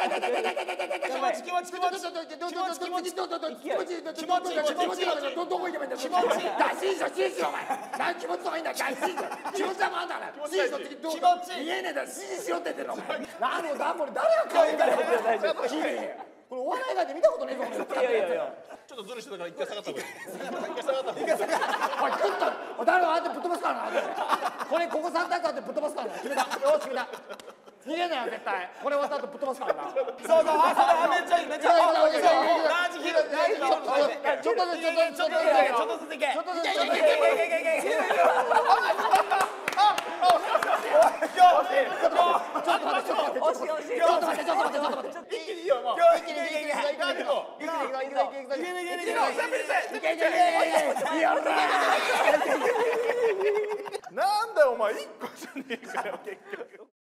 これここ3大会でぶっ飛ばすからな。決めた。逃げないよ絶対。これ終わった後ぶっ飛ばすからな。そうそう。ちょっとずつ。